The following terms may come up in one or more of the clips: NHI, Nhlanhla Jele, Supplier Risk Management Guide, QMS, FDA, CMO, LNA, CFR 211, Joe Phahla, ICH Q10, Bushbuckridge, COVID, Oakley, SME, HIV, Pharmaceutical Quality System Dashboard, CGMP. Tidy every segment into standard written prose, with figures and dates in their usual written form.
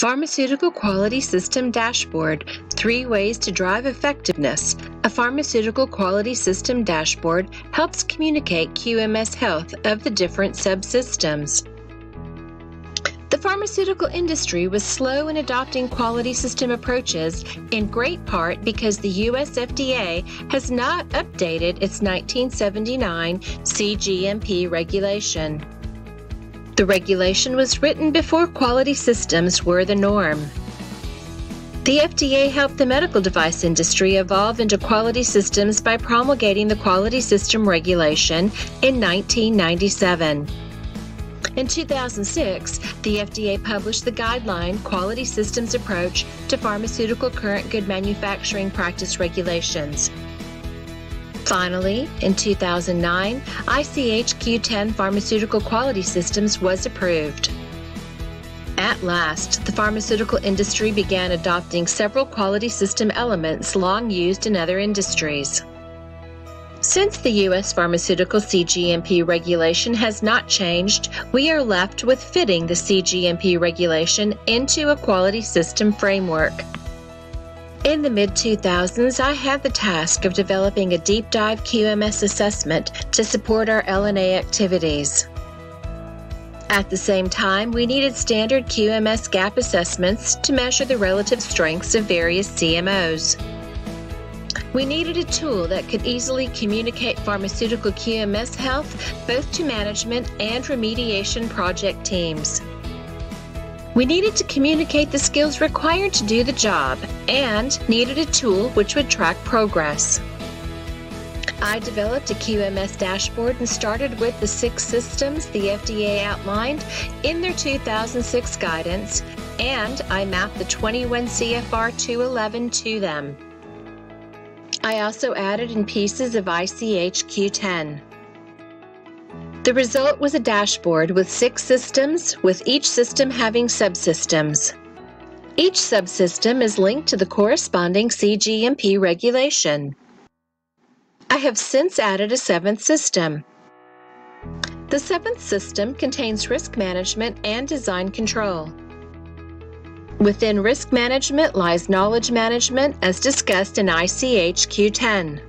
Pharmaceutical Quality System Dashboard, 3 ways to drive effectiveness. A Pharmaceutical Quality System Dashboard helps communicate QMS health of the different subsystems. The pharmaceutical industry was slow in adopting quality system approaches, in great part because the U.S. FDA has not updated its 1979 CGMP regulation. The regulation was written before quality systems were the norm. The FDA helped the medical device industry evolve into quality systems by promulgating the Quality System Regulation in 1997. In 2006, the FDA published the guideline Quality Systems Approach to Pharmaceutical Current Good Manufacturing Practice Regulations. Finally, in 2009, ICH Q10 Pharmaceutical Quality Systems was approved. At last, the pharmaceutical industry began adopting several quality system elements long used in other industries. Since the U.S. pharmaceutical CGMP regulation has not changed, we are left with fitting the CGMP regulation into a quality system framework. In the mid-2000s, I had the task of developing a deep dive QMS assessment to support our LNA activities. At the same time, we needed standard QMS gap assessments to measure the relative strengths of various CMOs. We needed a tool that could easily communicate pharmaceutical QMS health both to management and remediation project teams. We needed to communicate the skills required to do the job and needed a tool which would track progress. I developed a QMS dashboard and started with the 6 systems the FDA outlined in their 2006 guidance, and I mapped the 21 CFR 211 to them. I also added in pieces of ICH Q10. The result was a dashboard with 6 systems, with each system having subsystems. Each subsystem is linked to the corresponding CGMP regulation. I have since added a 7th system. The 7th system contains risk management and design control. Within risk management lies knowledge management, as discussed in ICH Q10.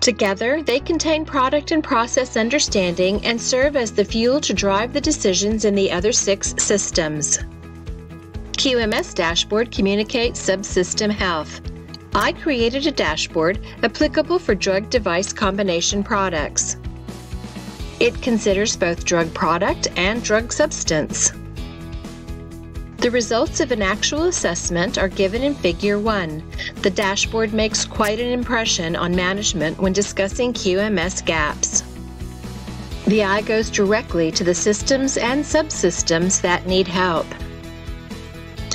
Together, they contain product and process understanding and serve as the fuel to drive the decisions in the other 6 systems. QMS Dashboard communicates subsystem health. I created a dashboard applicable for drug-device combination products. It considers both drug product and drug substance. The results of an actual assessment are given in Figure 1. The dashboard makes quite an impression on management when discussing QMS gaps. The eye goes directly to the systems and subsystems that need help.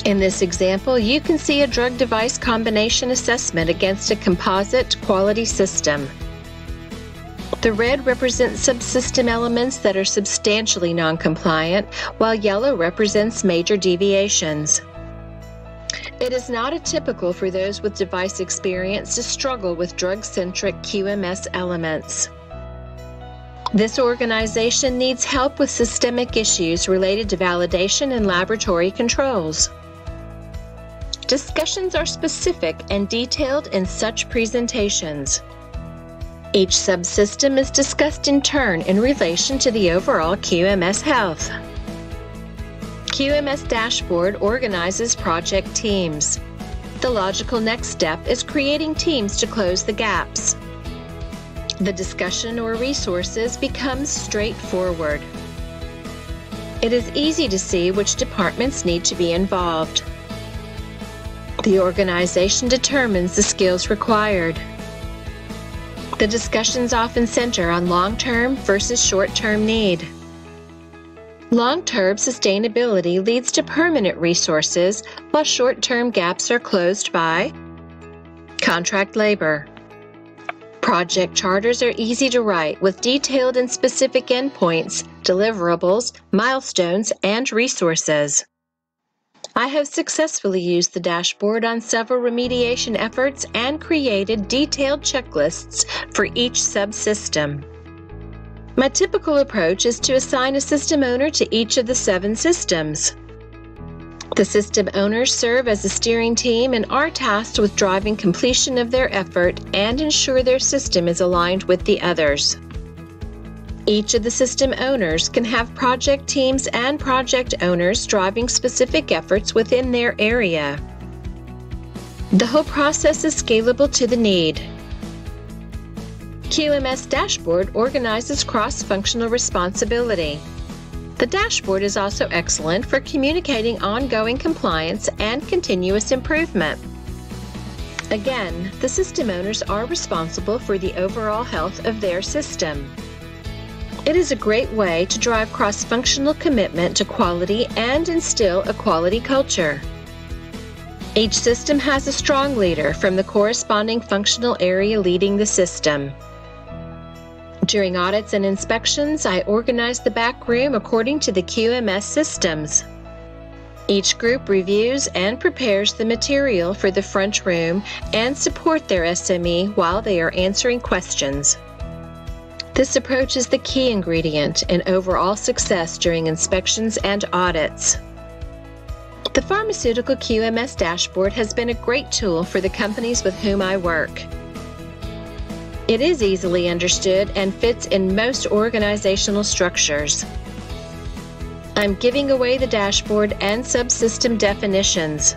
In this example, you can see a drug-device combination assessment against a composite quality system. The red represents subsystem elements that are substantially non-compliant, while yellow represents major deviations. It is not atypical for those with device experience to struggle with drug-centric QMS elements. This organization needs help with systemic issues related to validation and laboratory controls. Discussions are specific and detailed in such presentations. Each subsystem is discussed in turn in relation to the overall QMS health. QMS Dashboard organizes project teams. The logical next step is creating teams to close the gaps. The discussion or resources becomes straightforward. It is easy to see which departments need to be involved. The organization determines the skills required. The discussions often center on long-term versus short-term need. Long-term sustainability leads to permanent resources, while short-term gaps are closed by contract labor. Project charters are easy to write with detailed and specific endpoints, deliverables, milestones, and resources. I have successfully used the dashboard on several remediation efforts and created detailed checklists for each subsystem. My typical approach is to assign a system owner to each of the 7 systems. The system owners serve as the steering team and are tasked with driving completion of their effort and ensure their system is aligned with the others. Each of the system owners can have project teams and project owners driving specific efforts within their area. The whole process is scalable to the need. QMS Dashboard organizes cross-functional responsibility. The dashboard is also excellent for communicating ongoing compliance and continuous improvement. Again, the system owners are responsible for the overall health of their system. It is a great way to drive cross-functional commitment to quality and instill a quality culture. Each system has a strong leader from the corresponding functional area leading the system. During audits and inspections, I organize the back room according to the QMS systems. Each group reviews and prepares the material for the front room and support their SME while they are answering questions. This approach is the key ingredient in overall success during inspections and audits. The Pharmaceutical QMS Dashboard has been a great tool for the companies with whom I work. It is easily understood and fits in most organizational structures. I'm giving away the dashboard and subsystem definitions.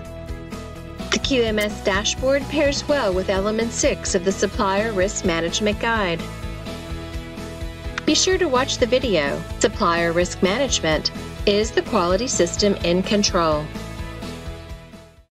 The QMS Dashboard pairs well with Element 6 of the Supplier Risk Management Guide. Be sure to watch the video, Supplier Risk Management. Is the quality system in control?